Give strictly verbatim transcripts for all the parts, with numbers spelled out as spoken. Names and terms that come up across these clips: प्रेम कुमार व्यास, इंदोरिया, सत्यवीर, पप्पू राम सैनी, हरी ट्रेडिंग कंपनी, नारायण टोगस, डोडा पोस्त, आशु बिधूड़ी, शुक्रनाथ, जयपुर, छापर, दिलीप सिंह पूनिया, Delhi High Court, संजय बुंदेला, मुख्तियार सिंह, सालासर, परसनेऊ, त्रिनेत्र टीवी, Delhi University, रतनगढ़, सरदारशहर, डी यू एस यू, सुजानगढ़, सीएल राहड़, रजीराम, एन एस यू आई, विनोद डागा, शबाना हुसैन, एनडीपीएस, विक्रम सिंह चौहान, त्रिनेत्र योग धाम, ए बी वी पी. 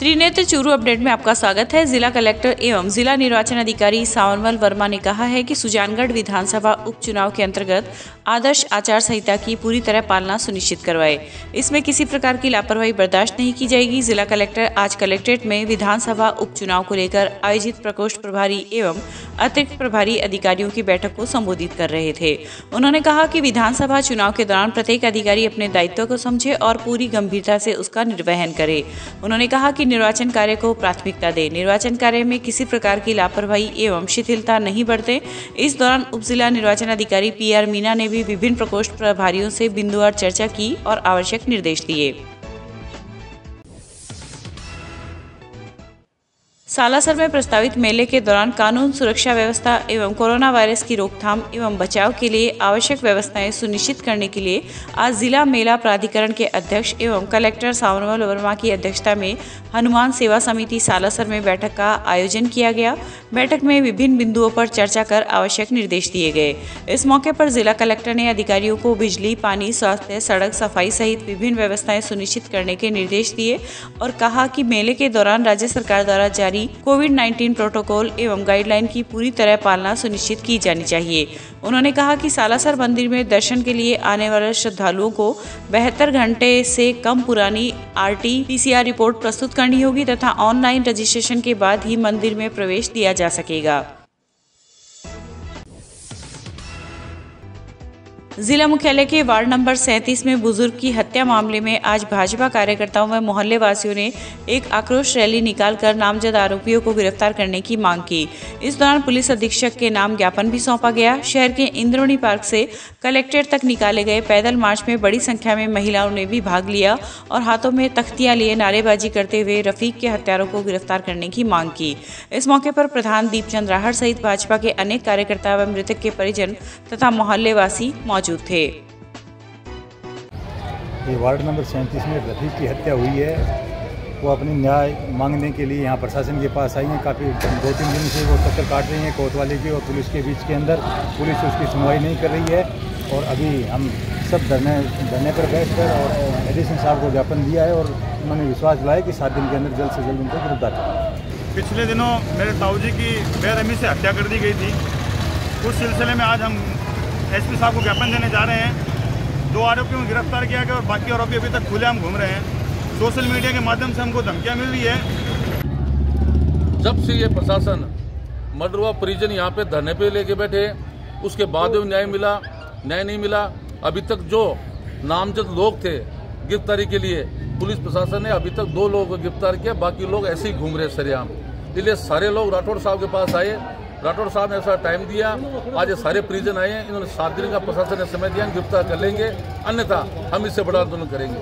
Trinetra Churu update में आपका स्वागत है। जिला कलेक्टर एवं जिला निर्वाचन अधिकारी सांवर मल वर्मा ने कहा है कि सुजानगढ़ विधानसभा उपचुनाव के अंतर्गत आदर्श आचार संहिता की पूरी तरह पालना सुनिश्चित करवाए, इसमें किसी प्रकार की लापरवाही बर्दाश्त नहीं की जाएगी। जिला कलेक्टर आज कलेक्ट्रेट में विधानसभा उपचुनाव को लेकर आयोजित प्रकोष्ठ प्रभारी एवं अतिरिक्त प्रभारी अधिकारियों की बैठक को संबोधित कर रहे थे। उन्होंने कहा कि विधानसभा चुनाव के दौरान प्रत्येक अधिकारी अपने दायित्व को समझे और पूरी गंभीरता से उसका निर्वहन करे। उन्होंने कहा कि निर्वाचन कार्य को प्राथमिकता दे, निर्वाचन कार्य में किसी प्रकार की लापरवाही एवं शिथिलता नहीं बरते। इस दौरान उप जिला निर्वाचन अधिकारी पी आर मीणा ने भी विभिन्न प्रकोष्ठ प्रभारियों से बिंदुवार चर्चा की और आवश्यक निर्देश दिए। सालासर में प्रस्तावित मेले के दौरान कानून सुरक्षा व्यवस्था एवं कोरोना वायरस की रोकथाम एवं बचाव के लिए आवश्यक व्यवस्थाएं सुनिश्चित करने के लिए आज जिला मेला प्राधिकरण के अध्यक्ष एवं कलेक्टर सांवर मल वर्मा की अध्यक्षता में हनुमान सेवा समिति सालासर में बैठक का आयोजन किया गया। बैठक में विभिन्न बिंदुओं पर चर्चा कर आवश्यक निर्देश दिए गए। इस मौके पर जिला कलेक्टर ने अधिकारियों को बिजली, पानी, स्वास्थ्य, सड़क, सफाई सहित विभिन्न व्यवस्थाएं सुनिश्चित करने के निर्देश दिए और कहा कि मेले के दौरान राज्य सरकार द्वारा जारी कोविड नाइन्टीन प्रोटोकॉल एवं गाइडलाइन की पूरी तरह पालना सुनिश्चित की जानी चाहिए। उन्होंने कहा कि सालासर मंदिर में दर्शन के लिए आने वाले श्रद्धालुओं को बहत्तर घंटे से कम पुरानी R T P C R report प्रस्तुत करनी होगी तथा ऑनलाइन रजिस्ट्रेशन के बाद ही मंदिर में प्रवेश दिया जा सकेगा। जिला मुख्यालय के वार्ड नंबर सैंतीस में बुजुर्ग की हत्या मामले में आज भाजपा कार्यकर्ताओं व मोहल्ले वासियों ने एक आक्रोश रैली निकालकर नामजद आरोपियों को गिरफ्तार करने की मांग की। इस दौरान पुलिस अधीक्षक के नाम ज्ञापन भी सौंपा गया। शहर के इंद्रमणि पार्क से कलेक्ट्रेट तक निकाले गए पैदल मार्च में बड़ी संख्या में महिलाओं ने भी भाग लिया और हाथों में तख्तियां लिए नारेबाजी करते हुए रफीक के हत्यारों को गिरफ्तार करने की मांग की। इस मौके पर प्रधान दीपचंद राहड़ सहित भाजपा के अनेक कार्यकर्ता व मृतक के परिजन तथा मोहल्ले वासी मौजूद थे। ये वार्ड नंबर सैंतीस में रफीक की हत्या हुई है। वो अपनी न्याय मांगने के लिए यहाँ प्रशासन के पास आई हैं। काफ़ी दो तीन दिन से वो चक्कर काट रही हैं कोतवाली के और पुलिस के बीच के अंदर। पुलिस उसकी सुनवाई नहीं कर रही है और अभी हम सब धरने धरने पर बैठकर और एडिशन साहब को ज्ञापन दिया है और उन्होंने विश्वास दिलाया कि सात दिन के अंदर जल्द से जल्द उनको गिरफ्तार करें। पिछले दिनों मेरे ताऊ जी की बेरहमी से हत्या कर दी गई थी। उस सिलसिले में आज हम एस पी साहब को ज्ञापन देने जा रहे हैं। दो आरोपियों को गिरफ्तार किया गया और बाकी आरोपी अभी तक खुलेआम घूम रहे हैं। सोशल मीडिया के माध्यम से हमको धमकियां मिल रही है। जब से ये प्रशासन मडरुआ परिजन यहाँ पे धरने पे लेके बैठे, उसके बाद भी न्याय मिला न्याय नहीं मिला। अभी तक जो नामजद लोग थे गिरफ्तारी के लिए, पुलिस प्रशासन ने अभी तक दो लोगों को गिरफ्तार किया, बाकी लोग ऐसे ही घूम रहे सरेआम। इसलिए सारे लोग राठौड़ साहब के पास आए, राठौर साहब ने ऐसा टाइम दिया। आज ये सारे परिजन आए हैं, इन्होंने सात दिन का प्रशासन ने समय दिया, गिरफ्तार कर लेंगे अन्यथा हम इससे बड़ा आंदोलन करेंगे।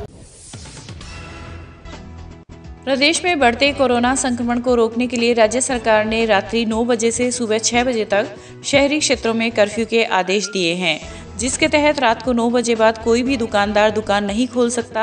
प्रदेश में बढ़ते कोरोना संक्रमण को रोकने के लिए राज्य सरकार ने रात्रि नौ बजे से सुबह छह बजे तक शहरी क्षेत्रों में कर्फ्यू के आदेश दिए हैं, जिसके तहत रात को नौ बजे बाद कोई भी दुकानदार दुकान नहीं खोल सकता।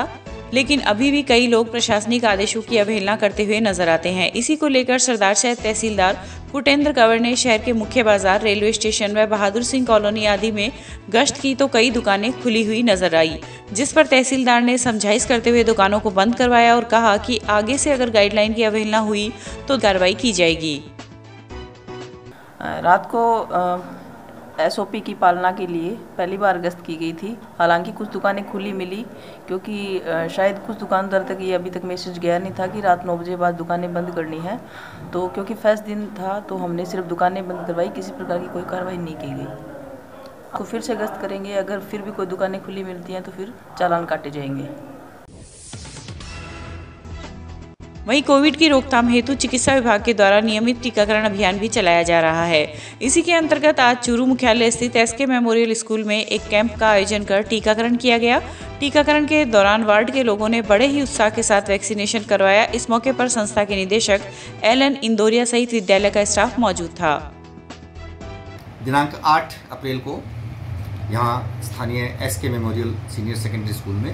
लेकिन अभी भी कई लोग प्रशासनिक आदेशों की अवहेलना करते हुए नजर आते हैं। इसी को लेकर सरदारशहर तहसीलदार कुटेंद्र गवर ने शहर के मुख्य बाजार, रेलवे स्टेशन व बहादुर सिंह कॉलोनी आदि में गश्त की तो कई दुकानें खुली हुई नजर आई, जिस पर तहसीलदार ने समझाइश करते हुए दुकानों को बंद करवाया और कहा कि आगे से अगर गाइडलाइन की अवहेलना हुई तो कार्रवाई की जाएगी। रात को एस ओ पी की पालना के लिए पहली बार गश्त की गई थी। हालांकि कुछ दुकानें खुली मिली क्योंकि शायद कुछ दुकानदार तक ये अभी तक मैसेज गया नहीं था कि रात नौ बजे बाद दुकानें बंद करनी है, तो क्योंकि फर्स्ट दिन था तो हमने सिर्फ दुकानें बंद करवाई, किसी प्रकार की कोई कार्रवाई नहीं की गई। तो फिर से गश्त करेंगे, अगर फिर भी कोई दुकानें खुली मिलती हैं तो फिर चालान काटे जाएंगे। वहीं कोविड की रोकथाम हेतु चिकित्सा विभाग के द्वारा नियमित टीकाकरण अभियान भी चलाया जा रहा है। इसी के अंतर्गत आज चूरू मुख्यालय स्थित एसके मेमोरियल स्कूल में एक कैंप का आयोजन कर टीकाकरण किया गया। टीकाकरण के दौरान वार्ड के लोगों ने बड़े ही उत्साह के साथ वैक्सीनेशन करवाया। इस मौके पर संस्था के निदेशक एल एन इंदौरिया सहित विद्यालय का स्टाफ मौजूद था। दिनांक आठ अप्रैल को यहाँ स्थानीय SK memorial senior secondary school में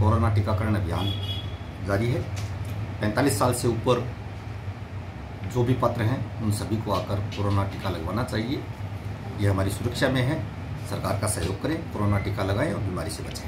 कोरोना टीकाकरण अभियान जारी है। पैंतालीस साल से ऊपर जो भी पात्र हैं उन सभी को आकर कोरोना टीका लगवाना चाहिए। ये हमारी सुरक्षा में है, सरकार का सहयोग करें, कोरोना टीका लगाएं और बीमारी से बचें।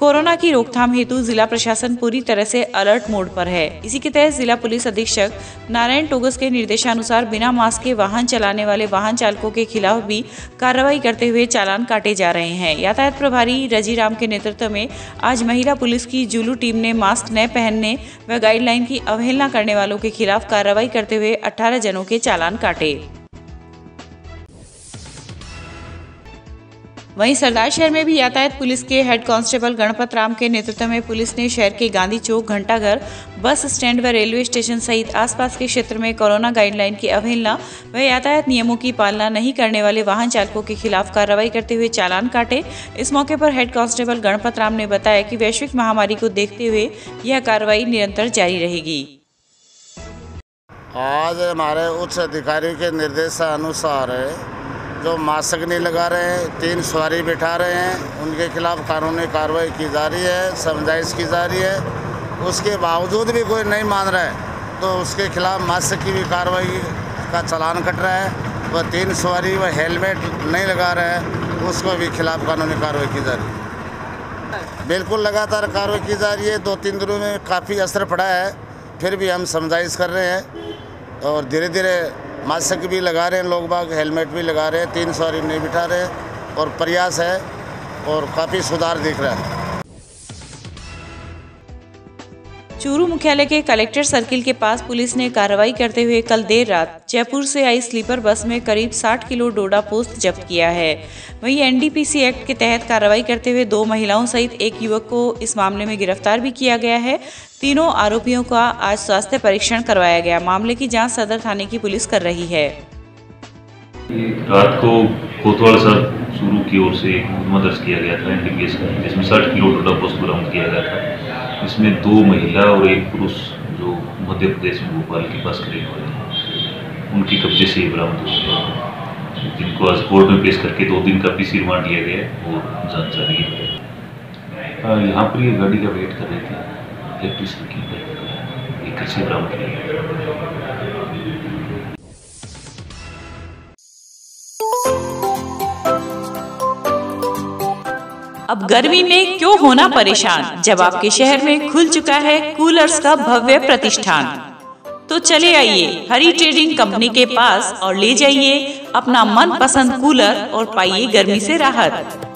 कोरोना की रोकथाम हेतु जिला प्रशासन पूरी तरह से अलर्ट मोड पर है। इसी के तहत जिला पुलिस अधीक्षक नारायण टोगस के निर्देशानुसार बिना मास्क के वाहन चलाने वाले वाहन चालकों के खिलाफ भी कार्रवाई करते हुए चालान काटे जा रहे हैं। यातायात प्रभारी रजीराम के नेतृत्व में आज महिला पुलिस की जुलू टीम ने मास्क न पहनने व गाइडलाइन की अवहेलना करने वालों के खिलाफ कार्रवाई करते हुए अठारह जनों के चालान काटे। वहीं सरदारशहर में भी यातायात पुलिस के हेड कांस्टेबल गणपतराम के नेतृत्व में पुलिस ने शहर के गांधी चौक, घंटाघर, बस स्टैंड व रेलवे स्टेशन सहित आसपास के क्षेत्र में कोरोना गाइडलाइन की अवहेलना व यातायात नियमों की पालना नहीं करने वाले वाहन चालकों के खिलाफ कार्रवाई करते हुए चालान काटे। इस मौके पर हेड कांस्टेबल गणपतराम ने बताया कि वैश्विक महामारी को देखते हुए यह कार्रवाई निरंतर जारी रहेगी। आज हमारे उच्च अधिकारी के निर्देशानुसार जो मास्क नहीं लगा रहे हैं, तीन सवारी बिठा रहे हैं, उनके खिलाफ कानूनी कार्रवाई की जा रही है, समझाइश की जा रही है। उसके बावजूद भी कोई नहीं मान रहा है तो उसके खिलाफ मास्क की भी कार्रवाई का चालान कट रहा है। वह तीन सवारी व हेलमेट नहीं लगा रहे हैं, उसको भी खिलाफ कानूनी कार्रवाई की जा रही है। बिल्कुल लगातार कार्रवाई की जा रही है। दो तीन दिनों में काफ़ी असर पड़ा है, फिर भी हम समझाइश कर रहे हैं और धीरे धीरे मास्क भी लगा रहे हैं, लोग बाग हेलमेट भी लगा रहे हैं, तीन सवारी नहीं बिठा रहे हैं और प्रयास है और काफ़ी सुधार दिख रहा है। चूरू मुख्यालय के कलेक्टर सर्किल के पास पुलिस ने कार्रवाई करते हुए कल देर रात जयपुर से आई स्लीपर बस में करीब साठ किलो डोडा पोस्त जब्त किया है। वहीं एनडीपीएस एक्ट के तहत कार्रवाई करते हुए दो महिलाओं सहित एक युवक को इस मामले में गिरफ्तार भी किया गया है। तीनों आरोपियों का आज स्वास्थ्य परीक्षण करवाया गया। मामले की जाँच सदर थाने की पुलिस कर रही है। रात को कोतवाल सर चूरू की ओर से मुकदमा दर्ज किया गया था एनडीपीएस का, जिसमें साठ किलो डोडा पोस्त बरामद किया गया था। इसमें दो महिला और एक पुरुष जो मध्य प्रदेश में भोपाल के पास खड़े हुए हैं, उनकी कब्जे से ही बरामद हुए हैं, जिनको आज कोर्ट में पेश करके दो दिन का पीसी रिमांड लिया गया है और जांच जारी है। यहाँ पर ये गाड़ी का वेट कर रहे थे, इलेक्ट्रिसिटी की एक कच्चे बरामद किया गया। अब गर्मी में क्यों होना परेशान जब आपके शहर में खुल चुका है कूलर्स का भव्य प्रतिष्ठान। तो चले आइए हरी ट्रेडिंग कंपनी के पास और ले जाइए अपना मनपसंद कूलर और पाइए गर्मी से राहत।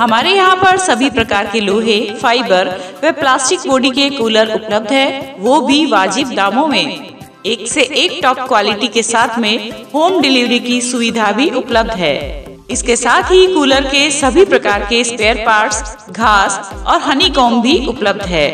हमारे यहाँ पर सभी प्रकार के लोहे, फाइबर व प्लास्टिक बॉडी के कूलर उपलब्ध है, वो भी वाजिब दामों में। एक से एक टॉप क्वालिटी के साथ में होम डिलीवरी की सुविधा भी उपलब्ध है। इसके साथ ही कूलर के सभी प्रकार के स्पेयर पार्ट्स, घास और हनीकॉम्ब भी उपलब्ध है।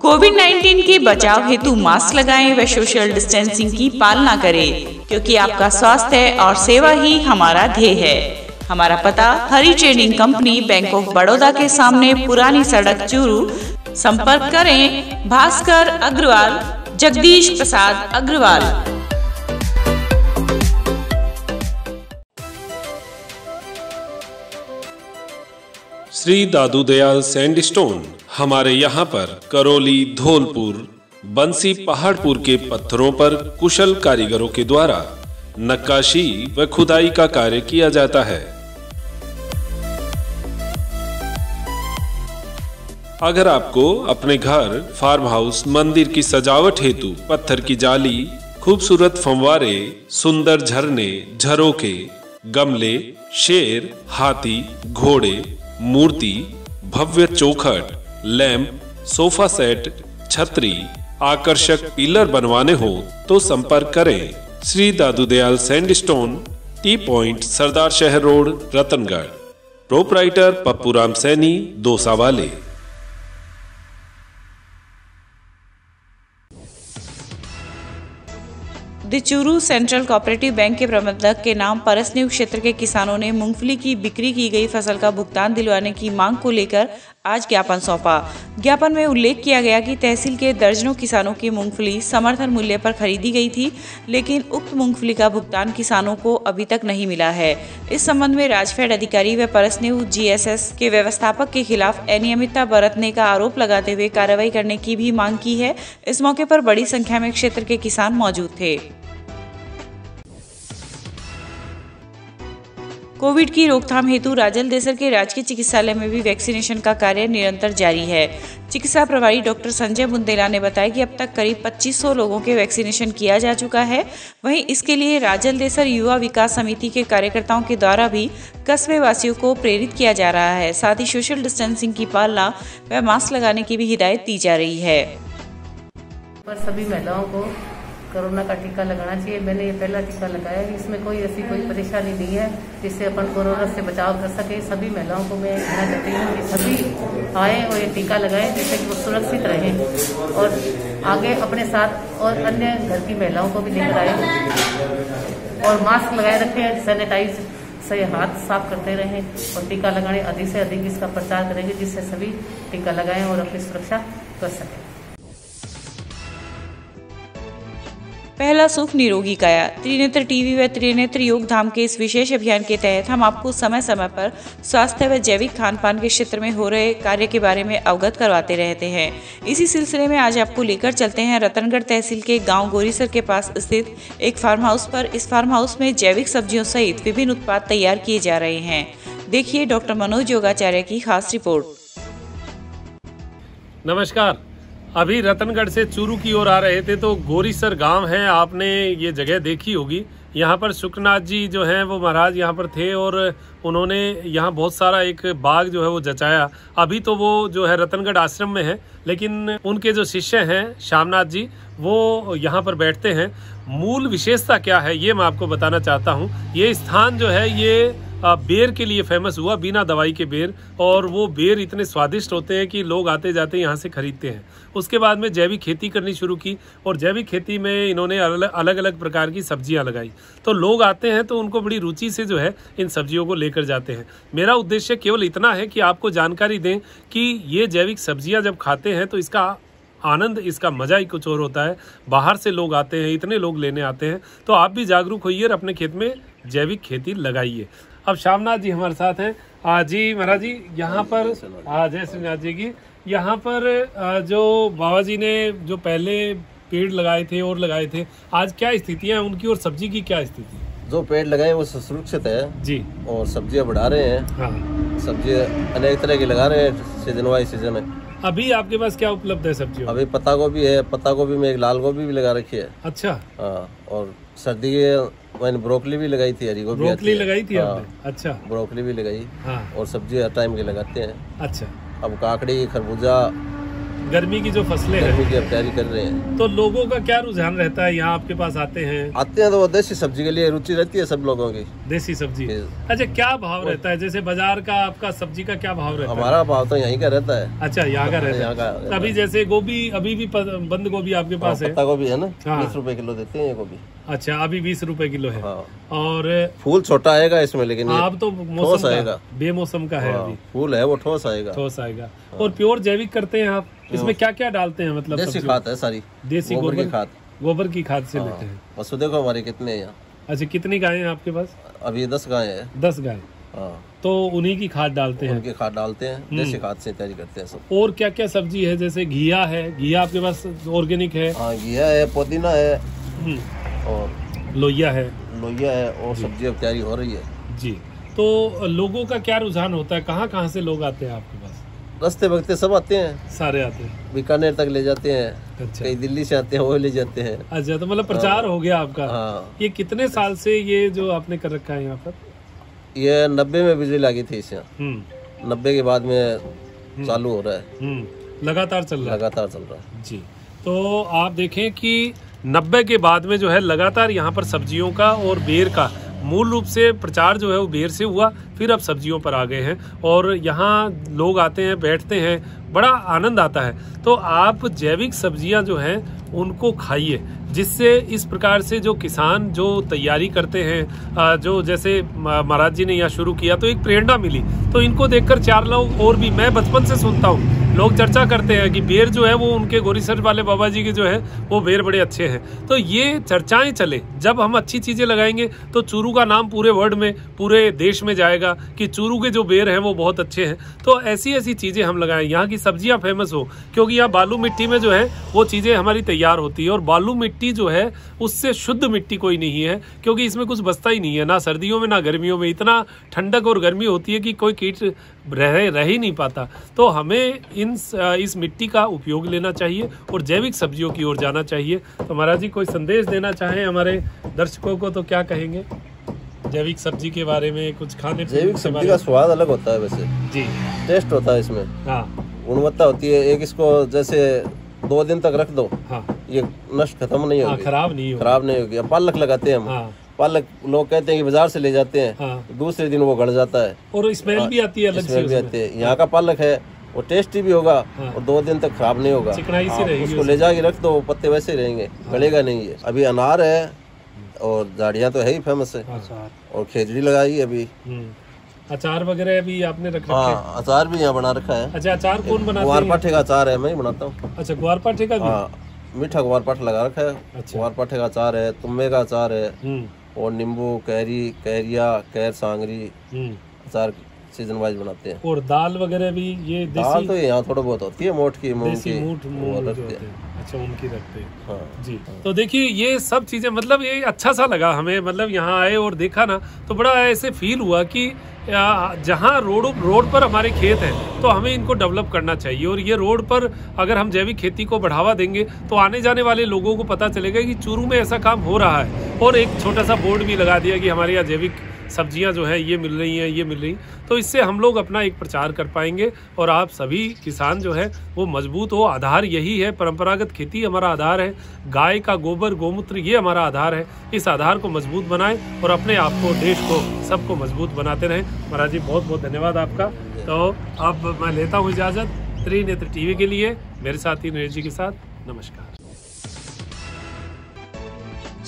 कोविड उन्नीस के बचाव हेतु मास्क लगाएं व सोशल डिस्टेंसिंग की पालना करें, क्योंकि आपका स्वास्थ्य और सेवा ही हमारा ध्येय है। हमारा पता हरी ट्रेडिंग कंपनी, bank of Baroda के सामने, पुरानी सड़क, चूरू। संपर्क करें भास्कर अग्रवाल, जगदीश प्रसाद अग्रवाल। श्री दादू दयाल सैंडस्टोन हमारे यहाँ पर करौली, धौलपुर, बंसी, पहाड़पुर के पत्थरों पर कुशल कारीगरों के द्वारा नक्काशी व खुदाई का कार्य किया जाता है। अगर आपको अपने घर, फार्म हाउस, मंदिर की सजावट हेतु पत्थर की जाली, खूबसूरत फव्वारे, सुंदर झरने, झरोके, गमले, शेर, हाथी, घोड़े, मूर्ति, भव्य चौखट, लैंप, सोफा सेट, छतरी, आकर्षक पिलर बनवाने हो तो संपर्क करें Shri Dadu Dayal sandstone, T point, Sardarshahar road, रतनगढ़। Proprietor पप्पू राम सैनी, दोसावाले। चूरू सेंट्रल कॉपरेटिव बैंक के प्रबंधक के नाम परसनेऊ क्षेत्र के किसानों ने मूंगफली की बिक्री की गई फसल का भुगतान दिलवाने की मांग को लेकर आज ज्ञापन सौंपा। ज्ञापन में उल्लेख किया गया कि तहसील के दर्जनों किसानों की मूंगफली समर्थन मूल्य पर खरीदी गई थी, लेकिन उक्त मूंगफली का भुगतान किसानों को अभी तक नहीं मिला है। इस संबंध में राजफेड अधिकारी व परसनेऊ जीएसएस के व्यवस्थापक के खिलाफ अनियमितता बरतने का आरोप लगाते हुए कार्रवाई करने की भी मांग की है। इस मौके पर बड़ी संख्या में क्षेत्र के किसान मौजूद थे। कोविड की रोकथाम हेतु राजल देसर के राजकीय चिकित्सालय में भी वैक्सीनेशन का कार्य निरंतर जारी है। चिकित्सा प्रभारी डॉक्टर संजय बुंदेला ने बताया कि अब तक करीब पच्चीस सौ लोगों के वैक्सीनेशन किया जा चुका है। वहीं इसके लिए राजल देसर युवा विकास समिति के कार्यकर्ताओं के द्वारा भी कस्बे वासियों को प्रेरित किया जा रहा है। साथ ही सोशल डिस्टेंसिंग की पालना व मास्क लगाने की भी हिदायत दी जा रही है। पर सभी महिलाओं को कोरोना का टीका लगाना चाहिए। मैंने ये पहला टीका लगाया है, इसमें कोई ऐसी कोई परेशानी नहीं है जिससे अपन कोरोना से बचाव कर सके। सभी महिलाओं को मैं कहना चाहती हूँ कि सभी आए और ये टीका लगाएं जिससे कि वो सुरक्षित रहें और आगे अपने साथ और अन्य घर की महिलाओं को भी लेकर आए और मास्क लगाए रखें, सैनिटाइज से हाथ साफ करते रहें और टीका लगाने अधिक से अधिक इसका प्रचार करेंगे जिससे सभी टीका लगाएं और अपनी सुरक्षा कर सकें। पहला सुख निरोगी काया। त्रिनेत्र टीवी व त्रिनेत्र योग धाम के इस विशेष अभियान के तहत हम आपको समय समय पर स्वास्थ्य व जैविक खान पान के क्षेत्र में हो रहे कार्य के बारे में अवगत करवाते रहते हैं। इसी सिलसिले में आज आपको लेकर चलते हैं रतनगढ़ तहसील के गांव गोरीसर के पास स्थित एक फार्म हाउस पर। इस फार्म हाउस में जैविक सब्जियों सहित विभिन्न उत्पाद तैयार किए जा रहे हैं। देखिए डॉक्टर मनोज योगाचार्य की खास रिपोर्ट। नमस्कार, अभी रतनगढ़ से चूरू की ओर आ रहे थे तो गोरीसर गांव है, आपने ये जगह देखी होगी। यहाँ पर शुक्रनाथ जी जो हैं वो महाराज यहाँ पर थे और उन्होंने यहाँ बहुत सारा एक बाग जो है वो जचाया। अभी तो वो जो है रतनगढ़ आश्रम में है, लेकिन उनके जो शिष्य हैं श्यामनाथ जी वो यहाँ पर बैठते हैं। मूल विशेषता क्या है ये मैं आपको बताना चाहता हूँ। ये स्थान जो है ये बेर के लिए फेमस हुआ, बिना दवाई के बेर, और वो बेर इतने स्वादिष्ट होते हैं कि लोग आते जाते यहाँ से खरीदते हैं। उसके बाद में जैविक खेती करनी शुरू की और जैविक खेती में इन्होंने अलग अलग प्रकार की सब्जियाँ लगाई तो लोग आते हैं तो उनको बड़ी रुचि से जो है इन सब्जियों को लेकर जाते हैं। मेरा उद्देश्य केवल इतना है कि आपको जानकारी दें कि ये जैविक सब्जियाँ जब खाते हैं तो इसका आनंद, इसका मज़ा ही कुछ और होता है। बाहर से लोग आते हैं, इतने लोग लेने आते हैं, तो आप भी जागरूक होइए और अपने खेत में जैविक खेती लगाइए। अब श्यामनाथ जी हमारे साथ हैं। आ जी महाराज जी, यहाँ पर जय श्रीनाथ जी की, यहाँ पर जो बाबा जी ने जो पहले पेड़ लगाए थे और लगाए थे, आज क्या स्थितियाँ हैं उनकी और सब्जी की क्या स्थिति है? जो पेड़ लगाए वो सुरक्षित है जी, और सब्जियाँ बढ़ा रहे हैं। हाँ, सब्जियाँ अनेक तरह की लगा रहे हैं, सीजन वाइज सीजन है। अभी आपके पास क्या उपलब्ध है सब्जी? अभी पत्ता गोभी है, पत्ता गोभी में एक लाल गोभी भी लगा रखी है। अच्छा। हाँ, और सर्दी के मैंने ब्रोकली भी लगाई थी, हरी गोभी ब्रोकली लगाई थी आपने? अच्छा, ब्रोकली भी लगाई। हाँ, और सब्जी हर टाइम के लगाते हैं। अच्छा, अब काकड़ी, खरबूजा, गर्मी की जो फसलें हैं की तैयारी कर रहे हैं। तो लोगों का क्या रुझान रहता है यहाँ आपके पास आते हैं? आते हैं तो वो देसी सब्जी के लिए रुचि रहती है सब लोगों की, देसी सब्जी। अच्छा, क्या भाव रहता है जैसे बाजार का, आपका सब्जी का क्या भाव रहता है? हमारा भाव तो यहीं का रहता है। अच्छा, यहाँ का रहता है। अभी जैसे गोभी, अभी भी बंद गोभी आपके पास है? गोभी है ना, बीस रूपए किलो देते हैं गोभी। अच्छा, अभी बीस रूपए किलो है। और फूल छोटा आएगा इसमें, लेकिन आप तो ठोस आएगा, बेमौसम का है अभी फूल है वो ठोस आएगा। ठोस आएगा। और प्योर जैविक करते हैं आप? इसमें क्या क्या डालते हैं? मतलब देसी खाद है सारी, देसी गोबर की खाद, गोबर की खाद से लेते हैं। पशु देखो हमारे कितने हैं यहाँ। अच्छा, कितनी गाय हैं आपके पास? अभी दस गाय हैं। दस गाय, तो उन्हीं की खाद डालते हैं? उनकी खाद डालते हैं, देसी खाद से तैयारी करते हैं सब। और क्या क्या सब्जी है? जैसे घिया है, घिया आपके पास ऑर्गेनिक है? हाँ, घिया है, पुदीना है और लोहिया है। लोहिया है और सब्जी तैयारी हो रही है जी। तो लोगों का क्या रुझान होता है, कहाँ कहाँ से लोग आते हैं आपके पास? रस्ते भगते सब आते हैं, सारे आते हैं, बीकानेर तक ले जाते हैं। अच्छा, कई दिल्ली से आते हैं वो ले जाते हैं। अच्छा, तो मतलब प्रचार हो गया आपका। हाँ, ये कितने साल से ये जो आपने कर रखा है यहाँ पर? ये नब्बे में बिजली लगी थी इसे, नब्बे के बाद में चालू हो रहा है, लगातार चल रहा है। लगातार चल रहा है जी। तो आप देखें कि नब्बे के बाद में जो है लगातार यहाँ पर सब्जियों का और बेर का मूल रूप से प्रचार जो है वो बेर से हुआ, फिर अब सब्जियों पर आ गए हैं और यहाँ लोग आते हैं, बैठते हैं, बड़ा आनंद आता है। तो आप जैविक सब्जियाँ जो हैं उनको खाइए, जिससे इस प्रकार से जो किसान जो तैयारी करते हैं, जो जैसे महाराज जी ने यहाँ शुरू किया तो एक प्रेरणा मिली, तो इनको देखकर चार लोग और भी, मैं बचपन से सुनता हूँ लोग चर्चा करते हैं कि बेर जो है वो उनके गोरीसर वाले बाबा जी के जो है वो बेर बड़े अच्छे हैं। तो ये चर्चाएं चले, जब हम अच्छी चीज़ें लगाएंगे तो चूरू का नाम पूरे वर्ल्ड में पूरे देश में जाएगा कि चूरू के जो बेर हैं वो बहुत अच्छे हैं। तो ऐसी ऐसी चीज़ें हम लगाएं, यहाँ की सब्जियाँ फेमस हो, क्योंकि यहाँ बालू मिट्टी में जो है वो चीज़ें हमारी तैयार होती है और बालू मिट्टी जो है उससे शुद्ध मिट्टी कोई नहीं है, क्योंकि इसमें कुछ बसता ही नहीं है, ना सर्दियों में ना गर्मियों में। इतना ठंडक और गर्मी होती है कि कोई कीट रह रह ही नहीं पाता। तो हमें इन इस मिट्टी का उपयोग लेना चाहिए और जैविक सब्जियों की ओर जाना चाहिए। तो महाराज जी कोई संदेश देना चाहें हमारे दर्शकों को तो क्या कहेंगे जैविक सब्जी के बारे में? कुछ खाने जैविक सब्जी का स्वाद अलग होता है, वैसे जी टेस्ट होता है इसमें, हाँ गुणवत्ता होती है। एक इसको जैसे दो दिन तक रख दो, हाँ ये नष्ट खत्म नहीं होगी, खराब नहीं होगी, खराब नहीं होगी। अब पालक लगाते हैं हम, पालक लोग कहते हैं कि बाजार से ले जाते हैं, हाँ। दूसरे दिन वो गड़ जाता है और स्मेल भी आती है, अलग स्मेल भी आती है। यहाँ का पालक है वो टेस्टी भी होगा, हाँ। और दो दिन तक खराब नहीं होगा, चिकनाई सी रहेगी। उसको ले जाके रख दो, पत्ते वैसे रहेंगे, हाँ। गड़ेगा नहीं है। अभी अनार है और झाड़ियाँ तो है ही फेमस है, और खेजड़ी लगाई अभी, अचार वगैरह भी आपने रखा है? हाँ अचार भी यहाँ बना रखा है। अच्छा अचार कौन बनाता है? ग्वारपाठे का अचार है, मैं ही बनाता हूँ। अच्छा ग्वारपाठे का, हाँ मीठा ग्वारपाठा लगा रखा है। ग्वारपाठे का अचार है, तुम्बे का अचार है और नींबू कैरी कैरिया कैर सांगरी अचार सीजन वाइज बनाते हैं। और दाल वगैरह भी ये देसी दाल तो यहाँ थोड़ा बहुत होती है, मोट की मूंग की मूट मूंग रखते हैं। अच्छा उनकी रखते हैं, हाँ जी। तो देखिए ये सब चीज़ें, मतलब ये अच्छा सा लगा हमें, मतलब यहाँ आए और देखा ना तो बड़ा ऐसे फील हुआ कि जहाँ रोड रोड पर हमारे खेत हैं तो हमें इनको डेवलप करना चाहिए। और ये रोड पर अगर हम जैविक खेती को बढ़ावा देंगे तो आने जाने वाले लोगों को पता चलेगा कि चूरू में ऐसा काम हो रहा है। और एक छोटा सा बोर्ड भी लगा दिया कि हमारे यहाँ जैविक सब्जियां जो है ये मिल रही हैं, ये मिल रही। तो इससे हम लोग अपना एक प्रचार कर पाएंगे और आप सभी किसान जो है वो मजबूत हो। आधार यही है, परंपरागत खेती हमारा आधार है, गाय का गोबर गोमूत्र ये हमारा आधार है। इस आधार को मजबूत बनाएं और अपने आप को, देश को, सबको मजबूत बनाते रहें। महाराज जी बहुत बहुत धन्यवाद आपका। तो अब मैं लेता हूँ इजाज़त त्रिनेत्र टीवी के लिए, मेरे साथी नरेश जी के साथ, नमस्कार।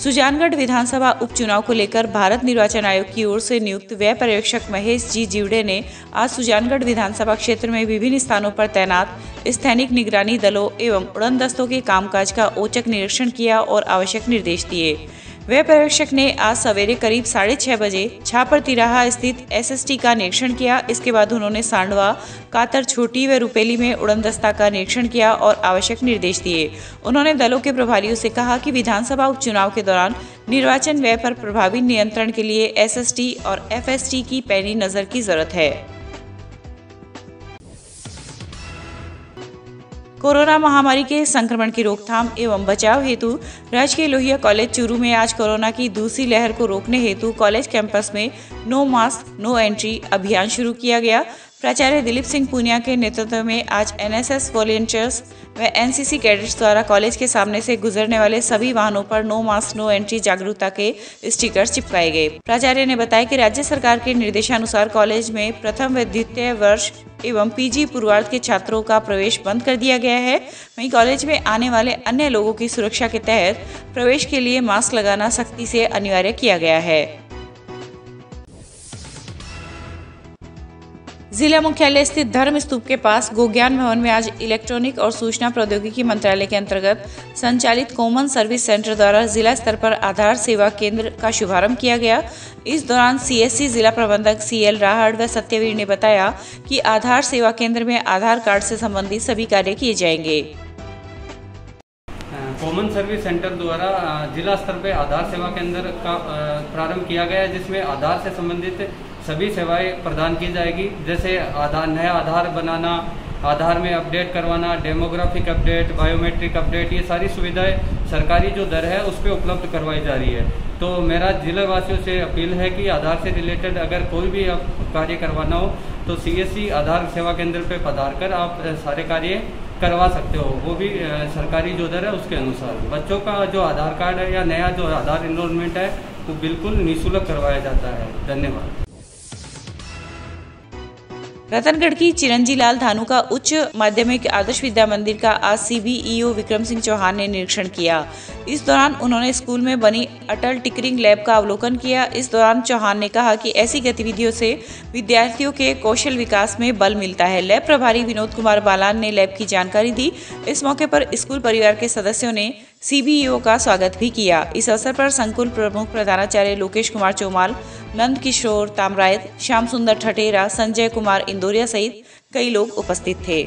सुजानगढ़ विधानसभा उपचुनाव को लेकर भारत निर्वाचन आयोग की ओर से नियुक्त व्यय पर्यवेक्षक महेश जी जीवड़े ने आज सुजानगढ़ विधानसभा क्षेत्र में विभिन्न स्थानों पर तैनात स्थैनिक निगरानी दलों एवं उड़न दस्तों के कामकाज का औचक निरीक्षण किया और आवश्यक निर्देश दिए। व्यय पर्यवेक्षक ने आज सवेरे करीब साढ़े छः बजे छापर तिराहा स्थित एसएसटी का निरीक्षण किया। इसके बाद उन्होंने सांडवा, कातर, छोटी व रुपेली में उड़नदस्ता का निरीक्षण किया और आवश्यक निर्देश दिए। उन्होंने दलों के प्रभारियों से कहा कि विधानसभा उपचुनाव के दौरान निर्वाचन व्यय पर प्रभावी नियंत्रण के लिए एसएसटी और एफएसटी की पैनी नज़र की जरूरत है। कोरोना महामारी के संक्रमण की रोकथाम एवं बचाव हेतु राजकीय लोहिया कॉलेज चूरू में आज कोरोना की दूसरी लहर को रोकने हेतु कॉलेज कैंपस में नो मास्क नो एंट्री अभियान शुरू किया गया। प्राचार्य दिलीप सिंह पूनिया के नेतृत्व में आज एनएसएस वॉलेंटियर्स व एनसीसी कैडेट्स द्वारा कॉलेज के सामने से गुजरने वाले सभी वाहनों पर नो मास्क नो एंट्री जागरूकता के स्टिकर्स चिपकाए गए। प्राचार्य ने बताया कि राज्य सरकार के निर्देशानुसार कॉलेज में प्रथम व द्वितीय वर्ष एवं पीजी पूर्वार्ध के छात्रों का प्रवेश बंद कर दिया गया है। वहीं कॉलेज में आने वाले अन्य लोगों की सुरक्षा के तहत प्रवेश के लिए मास्क लगाना सख्ती से अनिवार्य किया गया है। जिला मुख्यालय स्थित धर्म स्तूप के पास गोज्ञान भवन में आज इलेक्ट्रॉनिक और सूचना प्रौद्योगिकी मंत्रालय के अंतर्गत संचालित कॉमन सर्विस सेंटर द्वारा जिला स्तर पर आधार सेवा केंद्र का शुभारंभ किया गया। इस दौरान सीएससी जिला प्रबंधक सीएल राहड़ व सत्यवीर ने बताया कि आधार सेवा केंद्र में आधार कार्ड से संबंधित सभी कार्य किए जाएंगे। कॉमन सर्विस सेंटर द्वारा जिला स्तर पर आधार सेवा केंद्र का प्रारंभ किया गया, जिसमें आधार से संबंधित सभी सेवाएं प्रदान की जाएगी, जैसे आधार नया आधार बनाना, आधार में अपडेट करवाना, डेमोग्राफिक अपडेट, बायोमेट्रिक अपडेट, ये सारी सुविधाएं सरकारी जो दर है उस पर उपलब्ध करवाई जा रही है। तो मेरा जिलावासियों से अपील है कि आधार से रिलेटेड अगर कोई भी आप कार्य करवाना हो तो सीएससी आधार सेवा केंद्र पर पधार कर आप सारे कार्य करवा सकते हो, वो भी सरकारी जो दर है उसके अनुसार। बच्चों का जो आधार कार्ड है या नया जो आधार इनरोलमेंट है वो बिल्कुल निःशुल्क करवाया जाता है। धन्यवाद। रतनगढ़ की चिरंजी लाल धानु का उच्च माध्यमिक आदर्श विद्या मंदिर का आज सीबीईओ विक्रम सिंह चौहान ने निरीक्षण किया। इस दौरान उन्होंने स्कूल में बनी अटल टिकरिंग लैब का अवलोकन किया। इस दौरान चौहान ने कहा कि ऐसी गतिविधियों से विद्यार्थियों के कौशल विकास में बल मिलता है। लैब प्रभारी विनोद कुमार बालान ने लैब की जानकारी दी। इस मौके पर स्कूल परिवार के सदस्यों ने सीबीईओ का स्वागत भी किया। इस अवसर पर संकुल प्रमुख प्रधानाचार्य लोकेश कुमार चौमाल, नंद किशोर तामरायत, श्याम सुंदर ठटेरा, संजय कुमार इंदोरिया सहित कई लोग उपस्थित थे।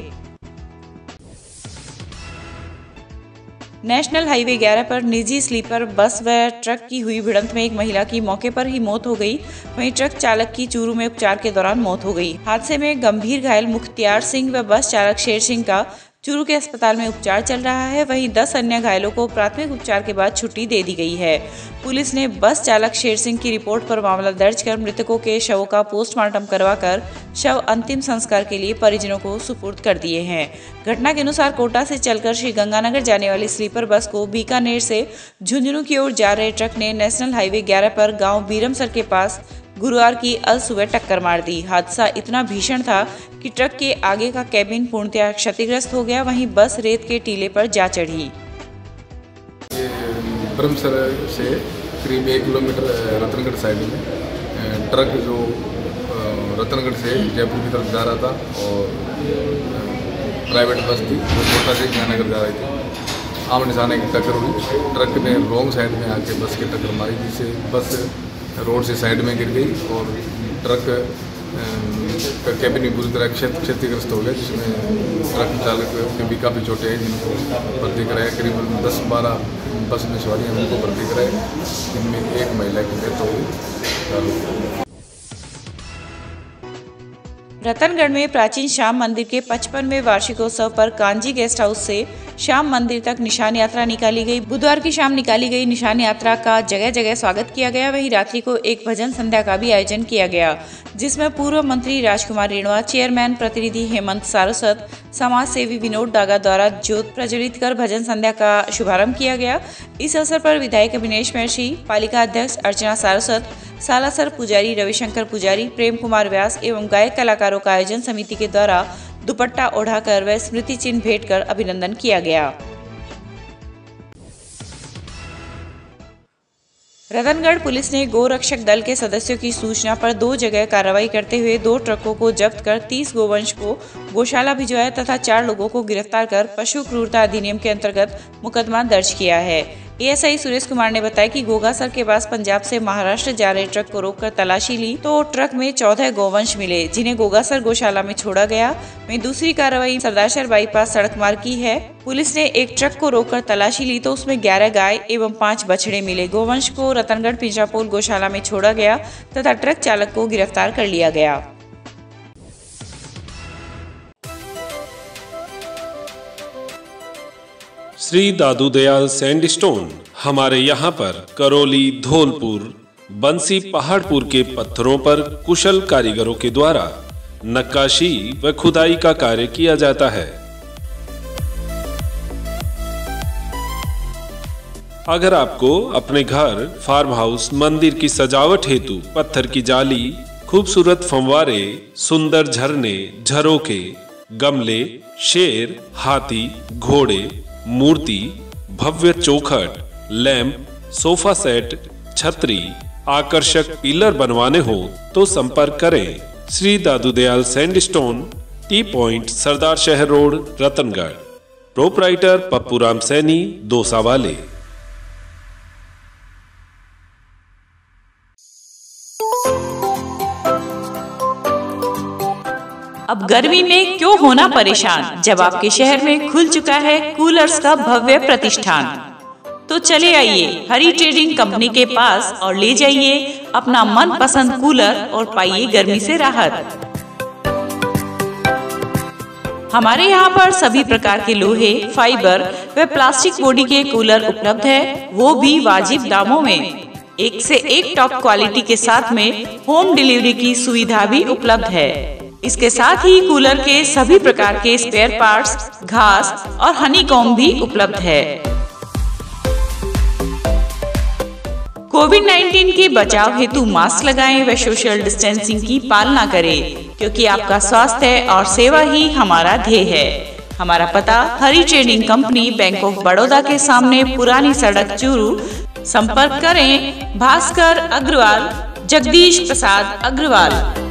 नेशनल हाईवे ग्यारह पर निजी स्लीपर बस व ट्रक की हुई भिड़ंत में एक महिला की मौके पर ही मौत हो गई। वहीं ट्रक चालक की चूरू में उपचार के दौरान मौत हो गई। हादसे में गंभीर घायल मुख्तियार सिंह व बस चालक शेर सिंह का चूरू के अस्पताल में उपचार चल रहा है। वहीं दस अन्य घायलों को प्राथमिक उपचार के बाद छुट्टी दे दी गई है। पुलिस ने बस चालक शेर सिंह की रिपोर्ट पर मामला दर्ज कर मृतकों के शवों का पोस्टमार्टम करवाकर शव अंतिम संस्कार के लिए परिजनों को सुपुर्द कर दिए हैं। घटना के अनुसार कोटा से चलकर श्री गंगानगर जाने वाली स्लीपर बस को बीकानेर से झुंझुनू की ओर जा रहे ट्रक ने नेशनल हाईवे ग्यारह पर गाँव बीरमसर के पास गुरुवार की अल सुबह टक्कर मार दी। हादसा इतना भीषण था कि ट्रक के आगे का कैबिन पूर्णतया क्षतिग्रस्त हो गया। वहीं बस रेत के टीले पर जा चढ़ी। ब्रह्मसर से करीब एक किलोमीटर रतनगढ़ साइड में ट्रक जो रतनगढ़ से जयपुर की तरफ जा रहा था और प्राइवेट बस थी कोटा से गांधीनगर जा रही थी, आमने सामने की टक्कर हुई। ट्रक ने रॉन्ग साइड में आके बस की टक्कर मारी, जिससे बस रोड से साइड में गिर गई और ट्रक का कैबिन भी बुरी तरह क्षतिग्रस्त हो गया, जिसमें ट्रक चालक के भी काफ़ी चोटें आई, जिनको भर्ती कराया। करीबन दस बारह बस में सवारी उनको भर्ती कराए, जिनमें एक महिला की डेथ हो गई। रतनगढ़ में प्राचीन श्याम मंदिर के पचपनवें वार्षिकोत्सव पर कांजी गेस्ट हाउस से श्याम मंदिर तक निशान यात्रा निकाली गई। बुधवार की शाम निकाली गई निशान यात्रा का जगह जगह स्वागत किया गया। वहीं रात्रि को एक भजन संध्या का भी आयोजन किया गया, जिसमें पूर्व मंत्री राजकुमार रेणुआ, चेयरमैन प्रतिनिधि हेमंत सारस्वत, समाज सेवी विनोद डागा द्वारा ज्योत प्रज्वलित कर भजन संध्या का शुभारंभ किया गया। इस अवसर पर विधायक अभिनेश महर्षि, पालिका अध्यक्ष अर्चना सारस्वत, सालासर पुजारी रविशंकर पुजारी, प्रेम कुमार व्यास एवं गायक कलाकारों का आयोजन समिति के द्वारा दुपट्टा ओढ़ाकर व स्मृति चिन्ह भेंट कर अभिनंदन किया गया। रतनगढ़ पुलिस ने गोरक्षक दल के सदस्यों की सूचना पर दो जगह कार्रवाई करते हुए दो ट्रकों को जब्त कर तीस गोवंश को गौशाला भिजवाया तथा चार लोगों को गिरफ्तार कर पशु क्रूरता अधिनियम के अंतर्गत मुकदमा दर्ज किया है। एएसआई सुरेश कुमार ने बताया कि गोगासर के पास पंजाब से महाराष्ट्र जा रहे ट्रक को रोककर तलाशी ली तो ट्रक में चौदह गोवंश मिले, जिन्हें गोगासर गौशाला में छोड़ा गया। में दूसरी कार्रवाई सरदारशहर बाईपास सड़क मार्ग की है। पुलिस ने एक ट्रक को रोककर तलाशी ली तो उसमें ग्यारह गाय एवं पाँच बछड़े मिले। गोवंश को रतनगढ़ पिंजापोल गौशाला में छोड़ा गया तथा ट्रक चालक को गिरफ्तार कर लिया गया। श्री दादू दयाल सैंडस्टोन हमारे यहाँ पर करौली, धौलपुर, बंसी, पहाड़पुर के पत्थरों पर कुशल कारीगरों के द्वारा नक्काशी व खुदाई का कार्य किया जाता है। अगर आपको अपने घर, फार्म हाउस, मंदिर की सजावट हेतु पत्थर की जाली, खूबसूरत फव्वारे, सुंदर झरने, झरोके, गमले, शेर, हाथी, घोड़े, मूर्ति, भव्य चौखट, लैंप, सोफा सेट, छतरी, आकर्षक पिलर बनवाने हो तो संपर्क करें Shri Dadu Dayal sandstone, T point, सरदारशहर road, रतनगढ़। Proprietor पप्पू राम सैनी, दोसावाले। अब गर्मी में क्यों होना परेशान जब आपके शहर में खुल चुका है कूलर्स का भव्य प्रतिष्ठान। तो चले आइए हरी ट्रेडिंग कंपनी के पास और ले जाइए अपना मनपसंद कूलर और पाइए गर्मी से राहत। हमारे यहाँ पर सभी प्रकार के लोहे, फाइबर व प्लास्टिक बॉडी के कूलर उपलब्ध है, वो भी वाजिब दामों में। एक से एक टॉप क्वालिटी के साथ में होम डिलीवरी की सुविधा भी उपलब्ध है। इसके साथ ही कूलर के सभी प्रकार के स्पेयर पार्ट्स, घास और हनीकॉम्ब भी उपलब्ध है। कोविड उन्नीस के बचाव हेतु मास्क लगाएं व सोशल डिस्टेंसिंग की पालना करें। क्योंकि आपका स्वास्थ्य और सेवा ही हमारा ध्येय है। हमारा पता हरी ट्रेडिंग कंपनी, bank of Baroda के सामने, पुरानी सड़क, चूरू। संपर्क करें भास्कर अग्रवाल, जगदीश प्रसाद अग्रवाल।